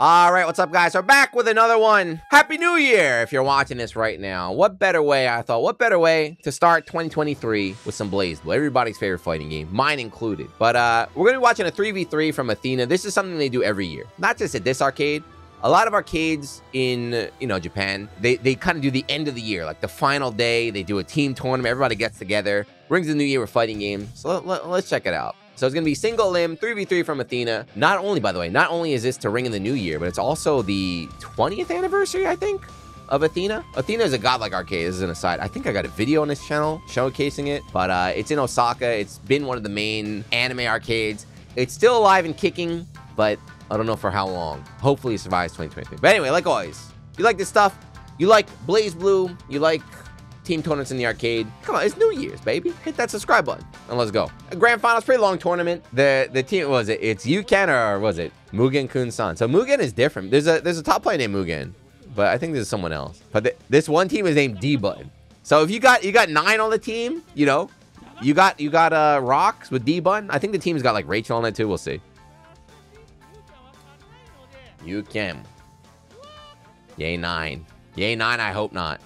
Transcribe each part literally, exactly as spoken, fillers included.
All right, what's up, guys? We're back with another one. Happy New Year if you're watching this right now. What better way, I thought, what better way to start twenty twenty-three with some BlazBlue, everybody's favorite fighting game, mine included. But uh, we're gonna be watching a three v three from Athena. This is something they do every year, not just at this arcade. A lot of arcades in, you know, Japan, they, they kind of do the end of the year, like the final day, they do a team tournament, everybody gets together, brings the new year with fighting games. So let, let, let's check it out. So it's gonna be single limb, three v three from Athena. Not only, by the way, not only is this to ring in the new year, but it's also the twentieth anniversary, I think, of Athena. Athena is a godlike arcade, this is an aside. I think I got a video on this channel showcasing it, but uh, it's in Osaka. It's been one of the main anime arcades. It's still alive and kicking, but I don't know for how long. Hopefully it survives twenty twenty-three. But anyway, like always, if you like this stuff, you like BlazBlue, you like team tournaments in the arcade. Come on, it's New Year's, baby. Hit that subscribe button and let's go. A grand finals, pretty long tournament. The the team, what was it? It's Yuken or was it Mugen Kun-san? So Mugen is different. There's a there's a top player named Mugen, but I think there's someone else. But the, this one team is named D-Button. So if you got you got nine on the team, you know, you got you got uh Rocks with D-Button. I think the team's got like Rachel on it too. We'll see. You can. Yay nine. Yay nine, I hope not.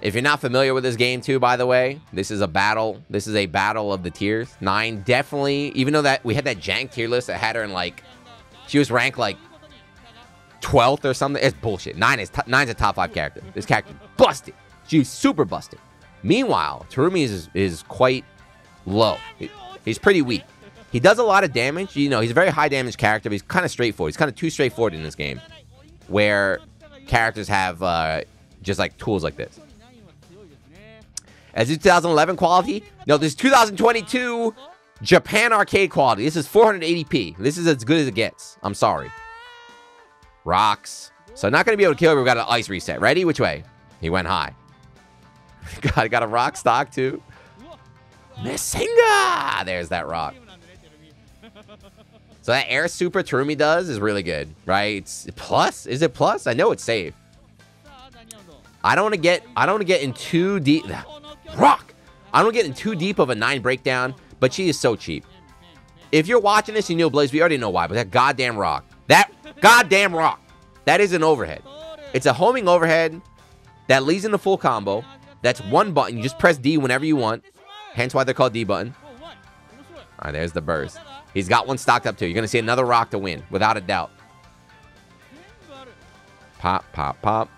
If you're not familiar with this game too, by the way, this is a battle. This is a battle of the tiers. Nine definitely, even though that we had that jank tier list that had her in like, she was ranked like twelfth or something. It's bullshit. Nine is nine's a top five character. This character busted. She's super busted. Meanwhile, Terumi is is quite low. He, he's pretty weak. He does a lot of damage. You know, he's a very high damage character, but he's kind of straightforward. He's kind of too straightforward in this game, where characters have uh, just like tools like this. As this two thousand eleven quality? No, this is two thousand twenty-two Japan arcade quality. This is four eighty p. This is as good as it gets. I'm sorry. Rocks. So not gonna be able to kill her, but we got an ice reset. Ready? Which way? He went high. God, got a rock stock too. Messinga! There's that rock. So that air super Terumi does is really good, right? It's plus? Is it plus? I know it's safe. I don't want to get I don't want to get in too deep. Rock! I don't want to get in too deep of a nine breakdown, but she is so cheap. If you're watching this, you know Blaze, we already know why, but that goddamn rock. That goddamn rock. That is an overhead. It's a homing overhead that leads into full combo. That's one button. You just press D whenever you want. Hence why they're called D button. Alright, there's the burst. He's got one stocked up too. You're gonna see another rock to win, without a doubt. Pop, pop, pop.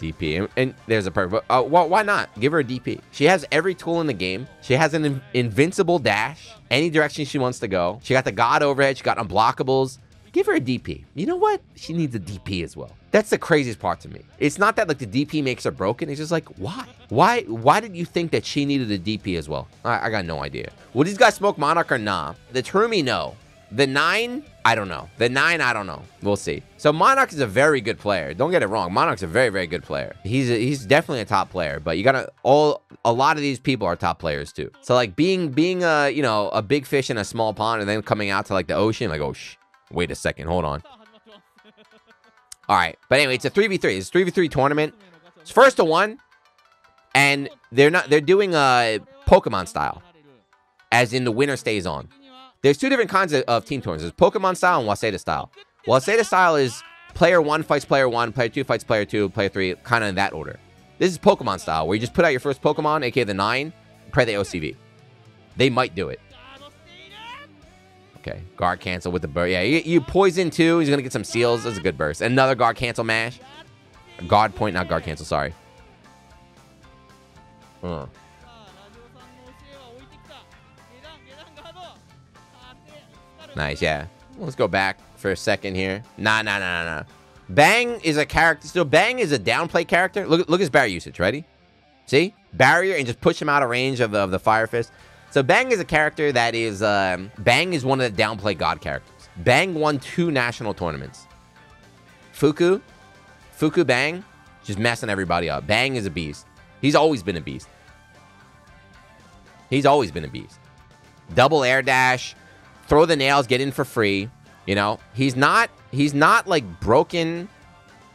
D P, and, and there's a perfect, uh, well, why not? Give her a D P. She has every tool in the game. She has an in invincible dash, any direction she wants to go. She got the god overhead, she got unblockables. Give her a D P. You know what? She needs a D P as well. That's the craziest part to me. It's not that like the D P makes her broken. It's just like, why? Why Why did you think that she needed a D P as well? I, I got no idea. Will these guys smoke Monarch or nah? The Terumi, no. The nine, I don't know. The nine, I don't know. We'll see. So Monarch is a very good player. Don't get it wrong. Monarch's a very, very good player. He's a, he's definitely a top player, but you gotta, all, a lot of these people are top players too. So like being, being a, you know, a big fish in a small pond and then coming out to like the ocean, like, oh, shh. Wait a second, hold on. All right, but anyway, it's a three v three. It's a three v three tournament. It's first to one, and they're not they're doing a Pokemon style, as in the winner stays on. There's two different kinds of, of team tournaments. There's Pokemon style and Waseda style. Waseda style is player one fights player one, player two fights player two, player three, kind of in that order. This is Pokemon style, where you just put out your first Pokemon, aka the nine, pray they O C V. They might do it. Okay, guard cancel with the burst. Yeah, you, you poison too. He's going to get some seals. That's a good burst. Another guard cancel mash. Guard point, not guard cancel, sorry. Uh. Nice, yeah. Let's go back for a second here. Nah, nah, nah, nah, nah. Bang is a character. So Bang is a downplay character. Look, look at his barrier usage. Ready? See? Barrier and just push him out of range of, of the Fire Fist. So Bang is a character that is, um, Bang is one of the downplay god characters. Bang won two national tournaments. Fuku, Fuku Bang, just messing everybody up. Bang is a beast. He's always been a beast. He's always been a beast. Double air dash, throw the nails, get in for free. You know, he's not, he's not like broken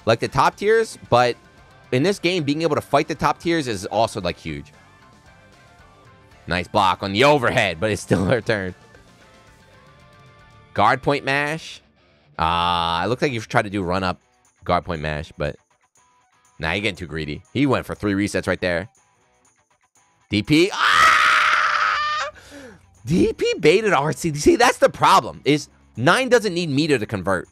like the top tiers, but in this game, being able to fight the top tiers is also like huge. Nice block on the overhead, but it's still her turn. Guard point mash. Ah, uh, it looks like you've tried to do run up guard point mash, but now nah, you're getting too greedy. He went for three resets right there. D P. Ah! D P baited R C. See, that's the problem. Is nine doesn't need meter to convert.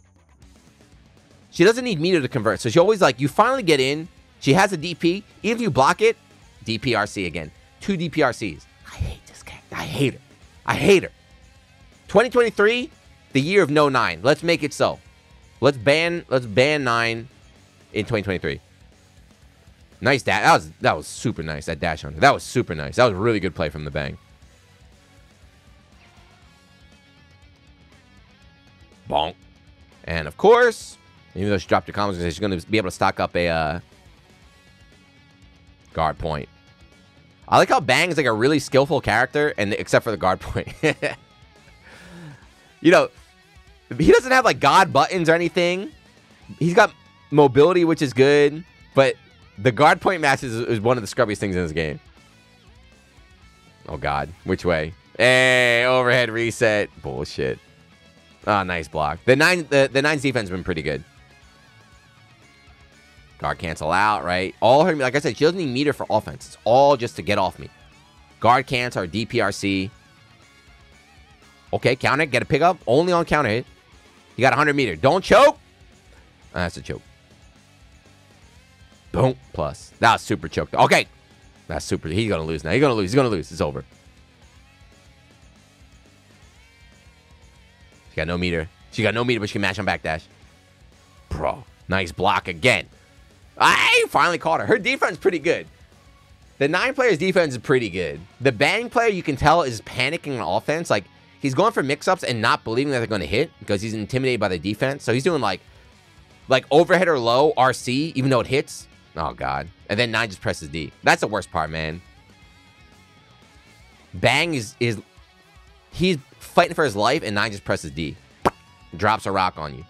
She doesn't need meter to convert. So she always like, you finally get in. She has a D P. Even if you block it, D P R C again. Two D P R Cs. I hate this cat. I hate her. I hate her. twenty twenty-three, the year of no nine. Let's make it so. Let's ban. Let's ban nine in twenty twenty-three. Nice dash. That was that was super nice. That dash on her. That was super nice. That was a really good play from the Bang. Bonk. And of course, even though she dropped her combos, she's going to be able to stock up a uh, guard point. I like how Bang is like a really skillful character, and except for the guard point. You know, he doesn't have like God buttons or anything. He's got mobility, which is good, but the guard point match is, is one of the scrubbiest things in this game. Oh God, which way? Hey, overhead reset. Bullshit. Ah, oh, nice block. The nine, the the nine's defense has been pretty good. Guard cancel out, right? All her, like I said, she doesn't need meter for offense. It's all just to get off me. Guard cancel or D P R C. Okay, counter, get a pickup. Only on counter hit. You got one hundred meter. Don't choke. Oh, that's a choke. Boom. Plus. That was super choked. Okay. That's super. He's going to lose now. He's going to lose. He's going to lose. It's over. She got no meter. She got no meter, but she can mash on backdash. Bro. Nice block again. I finally caught her. Her defense is pretty good. The nine player's defense is pretty good. The Bang player, you can tell, is panicking on offense. Like, he's going for mix-ups and not believing that they're going to hit because he's intimidated by the defense. So he's doing, like, like overhead or low R C, even though it hits. Oh, God. And then nine just presses D. That's the worst part, man. Bang is, is he's fighting for his life, and nine just presses D. Drops a rock on you.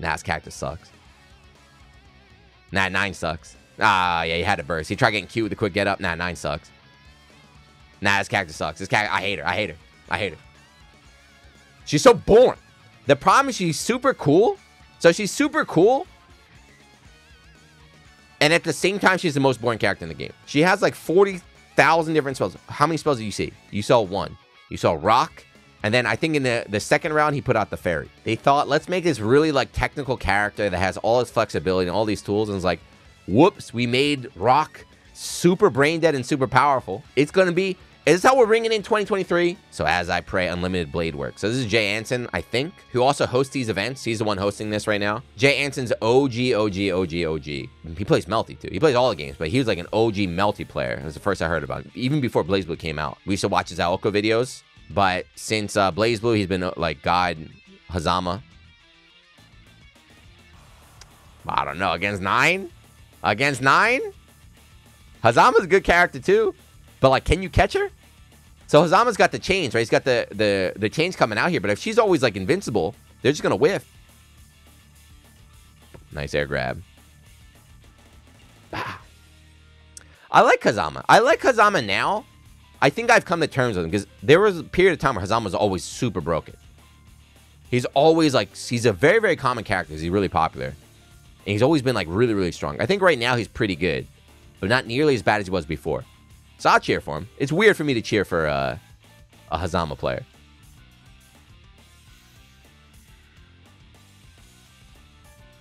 Nah, his cactus sucks. Nah, nine sucks. Ah, yeah, he had a burst. He tried getting cute with a quick get up. Nah, nine sucks. Nah, his cactus sucks. His cactus, I hate her. I hate her. I hate her. She's so boring. The problem is she's super cool. So she's super cool. And at the same time, she's the most boring character in the game. She has like forty thousand different spells. How many spells did you see? You saw one. You saw rock. And then I think in the, the second round, he put out the fairy. They thought, let's make this really like technical character that has all his flexibility and all these tools. And it's like, whoops, we made rock super brain dead and super powerful. It's going to be, is this how we're ringing in twenty twenty-three? So as I pray, unlimited blade work. So this is Jay Anson, I think, who also hosts these events. He's the one hosting this right now. Jay Anson's O G, O G, O G, O G. He plays Melty too. He plays all the games, but he was like an O G Melty player. It was the first I heard about him. Even before BlazBlue came out, we used to watch his Aoko videos. But since uh, BlazBlue, he's been uh, like God Hazama. I don't know. Against nine? Against nine? Hazama's a good character too. But like, can you catch her? So Hazama's got the chains, right? He's got the, the, the chains coming out here. But if she's always like invincible, they're just going to whiff. Nice air grab. Ah. I like Hazama. I like Hazama now. I think I've come to terms with him because there was a period of time where Hazama was always super broken. He's always like, he's a very, very common character. He's really popular. And he's always been like really, really strong. I think right now he's pretty good, but not nearly as bad as he was before. So I'll cheer for him. It's weird for me to cheer for uh, a Hazama player.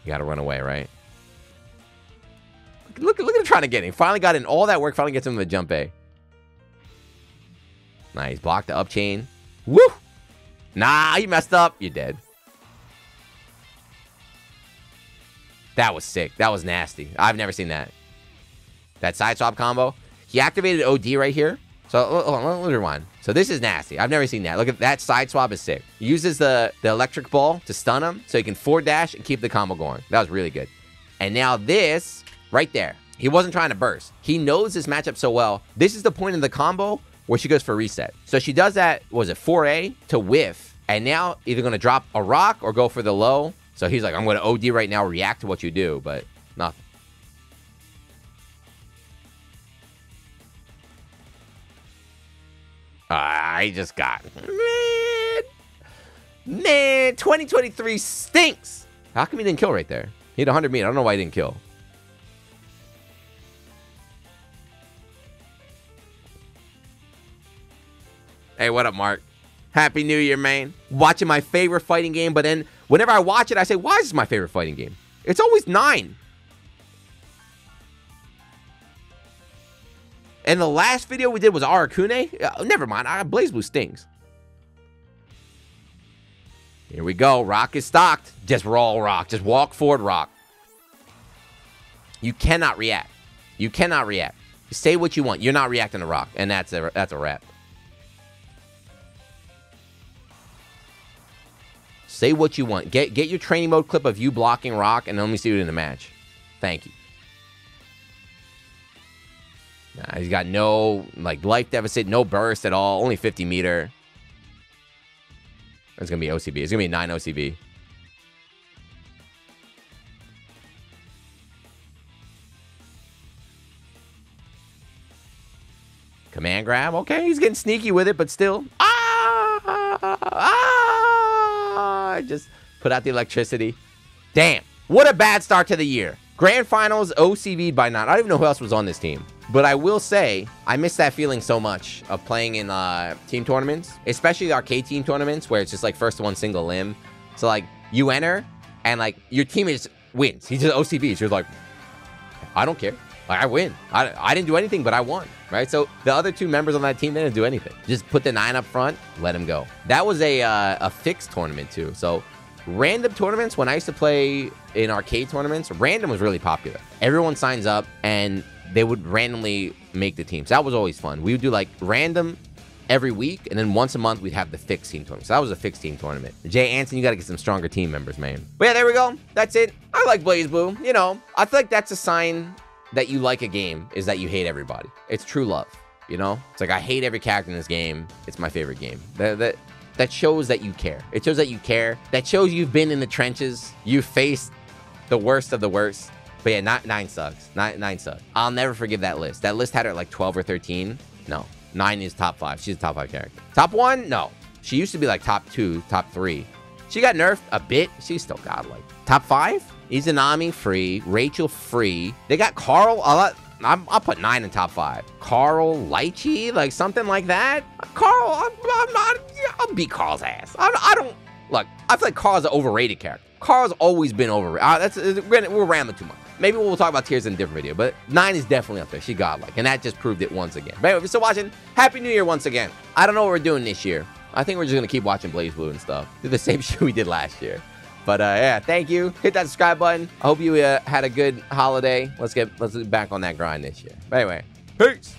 You gotta run away, right? Look, look at him trying to get him. Finally got in all that work, finally gets him to the jump A. Nice. Block the up chain. Woo! Nah, you messed up. You're dead. That was sick. That was nasty. I've never seen that. That side swap combo. He activated O D right here. So, hold on, let me rewind. So, this is nasty. I've never seen that. Look at that side swap is sick. He uses the, the electric ball to stun him so he can forward dash and keep the combo going. That was really good. And now this right there. He wasn't trying to burst. He knows this matchup so well. This is the point of the combo where she goes for reset. So she does that, what was it, four A to whiff, and now either gonna drop a rock or go for the low. So he's like, I'm gonna O D right now, react to what you do, but nothing. I just got. Man, man, twenty twenty-three stinks. How come he didn't kill right there? He had one hundred meter. I don't know why he didn't kill. Hey, what up, Mark? Happy New Year, man. Watching my favorite fighting game, but then whenever I watch it, I say, why is this my favorite fighting game? It's always nine. And the last video we did was Arakune. Uh, never mind. I, BlazBlue stings. Here we go. Rock is stocked. Just roll rock. Just walk forward rock. You cannot react. You cannot react. Say what you want. You're not reacting to rock. And that's a, that's a wrap. Say what you want. Get, get your training mode clip of you blocking rock and let me see it in the match. Thank you. Nah, he's got no, like, life deficit, no burst at all. Only fifty meter. It's going to be O C B. It's going to be nine O C B. Command grab. Okay, he's getting sneaky with it, but still. Ah! Ah! Just put out the electricity. Damn. What a bad start to the year. Grand Finals O C B'd by nine. I don't even know who else was on this team. But I will say, I miss that feeling so much of playing in uh, team tournaments, especially arcade team tournaments where it's just like first to one single limb. So like you enter and like your teammate just wins. He just O C Bs. You're like, I don't care. Like I win. I, I didn't do anything, but I won. Right? So the other two members on that team, they didn't do anything. Just put the nine up front, let him go. That was a, uh, a fixed tournament too. So random tournaments, when I used to play in arcade tournaments, random was really popular. Everyone signs up and they would randomly make the teams. That was always fun. We would do like random every week, and then once a month we'd have the fixed team tournament. So that was a fixed team tournament. Jay Anson, you got to get some stronger team members, man. But yeah, there we go. That's it. I like BlazBlue. You know, I feel like that's a sign that you like a game is that you hate everybody. It's true love. You know, it's like I hate every character in this game. It's my favorite game. That that that shows that you care. It shows that you care. That shows you've been in the trenches. You faced the worst of the worst. But yeah, nine, nine sucks. Nine, nine sucks. I'll never forgive that list. That list had her at like twelve or thirteen. No. Nine is top five. She's a top five character. Top one? No. She used to be like top two, top three. She got nerfed a bit. She's still godlike. Top five? Izanami free. Rachel free. They got Carl. I'll, I'll, I'll put nine in top five. Carl, Lychee, like something like that. Carl, I'm, I'm not. I'll beat Carl's ass. I, I don't. Look, I feel like Carl's an overrated character. Carl's always been overrated. Uh, that's, we're, we're rambling too much. Maybe we'll talk about tiers in a different video, but nine is definitely up there. She godlike, and that just proved it once again. But anyway, if you're still watching, Happy New Year once again. I don't know what we're doing this year. I think we're just going to keep watching BlazBlue and stuff. Do the same shit we did last year. But uh, yeah, thank you. Hit that subscribe button. I hope you uh, had a good holiday. Let's get, let's get back on that grind this year. But anyway, peace.